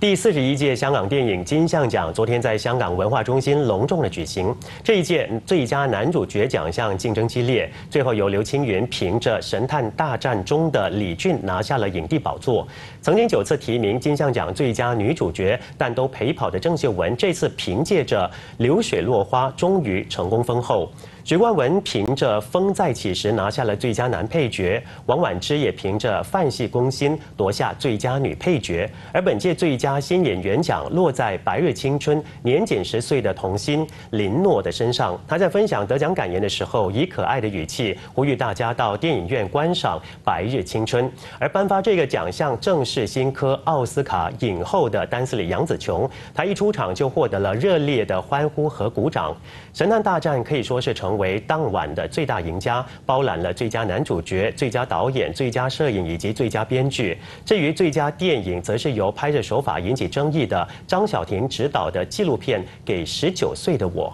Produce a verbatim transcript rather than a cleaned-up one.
第四十一届香港电影金像奖昨天在香港文化中心隆重的举行。这一届最佳男主角奖项竞争激烈，最后由刘青云凭着《神探大战》中的李俊拿下了影帝宝座。曾经九次提名金像奖最佳女主角，但都陪跑的郑秀文，这次凭借着《流水落花》终于成功封后。 许冠文凭着《风再起时》拿下了最佳男配角，王菀之也凭着《泛戏攻心》夺下最佳女配角。而本届最佳新演员奖落在《白日青春》年仅十岁的童星林诺的身上。他在分享得奖感言的时候，以可爱的语气呼吁大家到电影院观赏《白日青春》。而颁发这个奖项正是新科奥斯卡影后的丹斯里杨紫琼，她一出场就获得了热烈的欢呼和鼓掌。《神探大战》可以说是成 为当晚的最大赢家，包揽了最佳男主角、最佳导演、最佳摄影以及最佳编剧。至于最佳电影，则是由拍摄手法引起争议的张小婷执导的纪录片《给十九岁的我》。